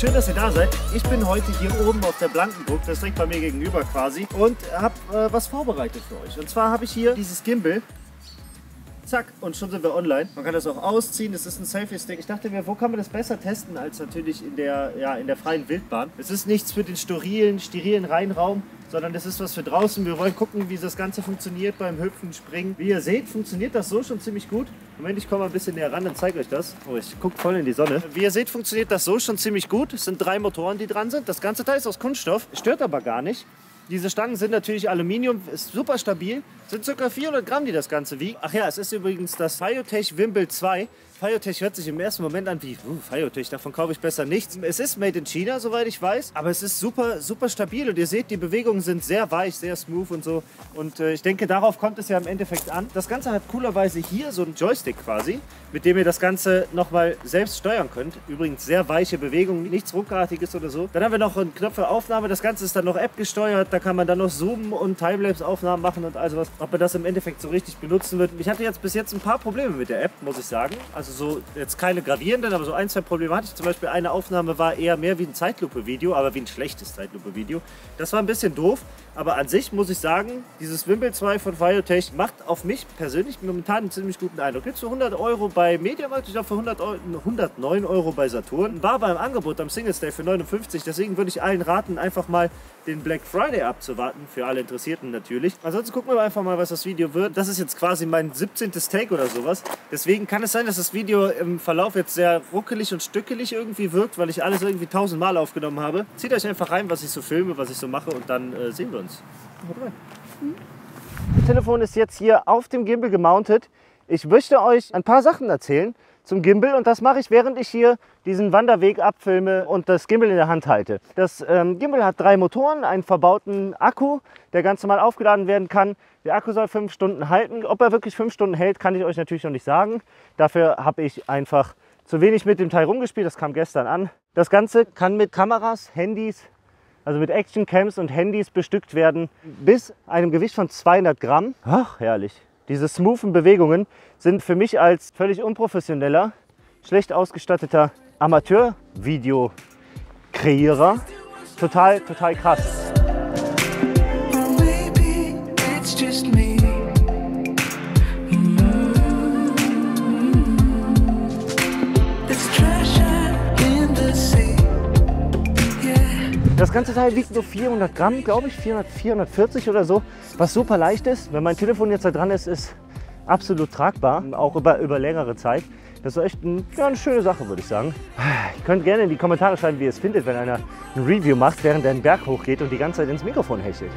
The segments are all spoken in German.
Schön, dass ihr da seid. Ich bin heute hier oben auf der Blankenburg, das liegt bei mir gegenüber quasi, und habe was vorbereitet für euch. Und zwar habe ich hier dieses Gimbal. Zack, und schon sind wir online. Man kann das auch ausziehen, es ist ein Selfie-Stick. Ich dachte mir, wo kann man das besser testen als natürlich in der freien Wildbahn. Es ist nichts für den sterilen Reinraum, sondern das ist was für draußen. Wir wollen gucken, wie das Ganze funktioniert beim Hüpfen, Springen. Wie ihr seht, funktioniert das so schon ziemlich gut. Moment, ich komme mal ein bisschen näher ran, dann zeige ich euch das. Oh, ich gucke voll in die Sonne. Wie ihr seht, funktioniert das so schon ziemlich gut. Es sind 3 Motoren, die dran sind. Das ganze Teil ist aus Kunststoff, stört aber gar nicht. Diese Stangen sind natürlich Aluminium, ist super stabil, sind ca. 400 Gramm, die das Ganze wiegt. Ach ja, es ist übrigens das FeiyuTech Vimble 2. FeiyuTech hört sich im ersten Moment an wie, FeiyuTech, davon kaufe ich besser nichts. Es ist made in China, soweit ich weiß, aber es ist super, super stabil und ihr seht, die Bewegungen sind sehr weich, sehr smooth und so. Und ich denke, darauf kommt es ja im Endeffekt an. Das Ganze hat coolerweise hier so einen Joystick quasi, mit dem ihr das Ganze nochmal selbst steuern könnt. Übrigens sehr weiche Bewegungen, nichts Ruckartiges oder so. Dann haben wir noch einen Knopf für Aufnahme, das Ganze ist dann noch App gesteuert, da kann man dann noch zoomen und Timelapse-Aufnahmen machen und all sowas. Ob man das im Endeffekt so richtig benutzen wird. Ich hatte jetzt bis jetzt ein paar Probleme mit der App, muss ich sagen. Also so jetzt keine gravierenden, aber so ein, zwei Probleme hatte ich. Zum Beispiel eine Aufnahme war eher mehr wie ein Zeitlupe-Video, aber wie ein schlechtes Zeitlupe-Video. Das war ein bisschen doof, aber an sich muss ich sagen, dieses Vimble 2 von FeiyuTech macht auf mich persönlich momentan einen ziemlich guten Eindruck. Gibt es für 100 Euro bei MediaMarkt, ich glaube für 109 Euro bei Saturn. War beim Angebot am Singles Day für 59, deswegen würde ich allen raten, einfach mal den Black Friday abzuwarten, für alle Interessierten natürlich. Ansonsten gucken wir einfach mal, was das Video wird. Das ist jetzt quasi mein 17. Take oder sowas. Deswegen kann es sein, dass das Video im Verlauf jetzt sehr ruckelig und stückelig irgendwie wirkt, weil ich alles irgendwie 1000 Mal aufgenommen habe. Zieht euch einfach rein, was ich so filme, was ich so mache, und dann sehen wir uns. Das Telefon ist jetzt hier auf dem Gimbal gemountet. Ich möchte euch ein paar Sachen erzählen zum Gimbal, und das mache ich, während ich hier diesen Wanderweg abfilme und das Gimbal in der Hand halte. Das Gimbal hat 3 Motoren, einen verbauten Akku, der ganz normal aufgeladen werden kann. Der Akku soll 5 Stunden halten. Ob er wirklich 5 Stunden hält, kann ich euch natürlich noch nicht sagen. Dafür habe ich einfach zu wenig mit dem Teil rumgespielt, das kam gestern an. Das Ganze kann mit Kameras, Handys, also mit Actioncams und Handys bestückt werden, bis einem Gewicht von 200 Gramm. Ach, herrlich. Diese smoothen Bewegungen sind für mich als völlig unprofessioneller, schlecht ausgestatteter Amateur-Video-Kreierer total, total krass. Das ganze Teil wiegt nur 400 Gramm, glaube ich, 440 oder so, was super leicht ist. Wenn mein Telefon jetzt da dran ist, ist absolut tragbar, auch über längere Zeit. Das ist echt eine schöne Sache, würde ich sagen. Ihr könnt gerne in die Kommentare schreiben, wie ihr es findet, wenn einer ein Review macht, während er einen Berg hochgeht und die ganze Zeit ins Mikrofon hechelt.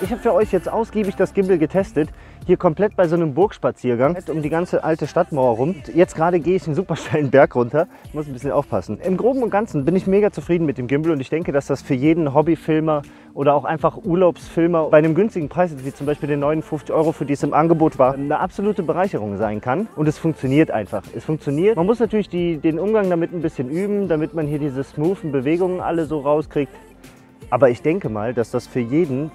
Ich habe für euch jetzt ausgiebig das Gimbal getestet, hier komplett bei so einem Burgspaziergang um die ganze alte Stadtmauer rum. Jetzt gerade gehe ich einen super steilen Berg runter, muss ein bisschen aufpassen. Im Groben und Ganzen bin ich mega zufrieden mit dem Gimbal und ich denke, dass das für jeden Hobbyfilmer oder auch einfach Urlaubsfilmer bei einem günstigen Preis, wie zum Beispiel den 59 Euro, für die es im Angebot war, eine absolute Bereicherung sein kann. Und es funktioniert einfach. Es funktioniert. Man muss natürlich den Umgang damit ein bisschen üben, damit man hier diese smoothen Bewegungen alle so rauskriegt. Aber ich denke mal, dass das für jeden,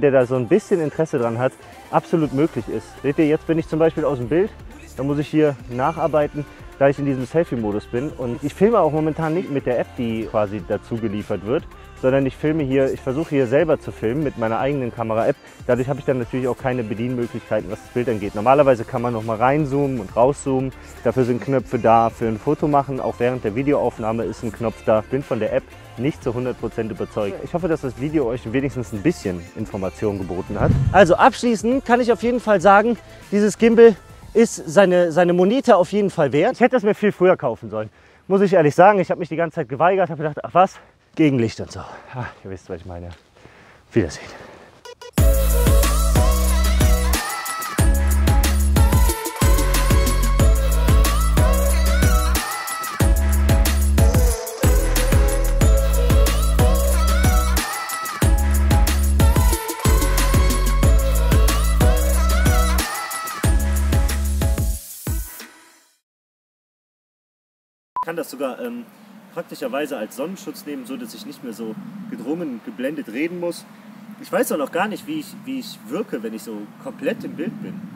der da so ein bisschen Interesse dran hat, absolut möglich ist. Seht ihr, jetzt bin ich zum Beispiel aus dem Bild, da muss ich hier nacharbeiten, da ich in diesem Selfie-Modus bin. Und ich filme auch momentan nicht mit der App, die quasi dazu geliefert wird, sondern ich versuche hier selber zu filmen mit meiner eigenen Kamera-App. Dadurch habe ich dann natürlich auch keine Bedienmöglichkeiten, was das Bild angeht. Normalerweise kann man noch mal reinzoomen und rauszoomen. Dafür sind Knöpfe da für ein Foto machen. Auch während der Videoaufnahme ist ein Knopf da. Ich bin von der App nicht zu 100% überzeugt. Ich hoffe, dass das Video euch wenigstens ein bisschen Information geboten hat. Also abschließend kann ich auf jeden Fall sagen, dieses Gimbal ist seine Monete auf jeden Fall wert. Ich hätte das mir viel früher kaufen sollen, muss ich ehrlich sagen. Ich habe mich die ganze Zeit geweigert, habe gedacht, ach was, Gegenlicht und so. Ach, ihr wisst, was ich meine. Wiedersehen. Ich kann das sogar praktischerweise als Sonnenschutz nehmen, so dass ich nicht mehr so gedrungen, geblendet reden muss. Ich weiß auch noch gar nicht, wie ich wirke, wenn ich so komplett im Bild bin.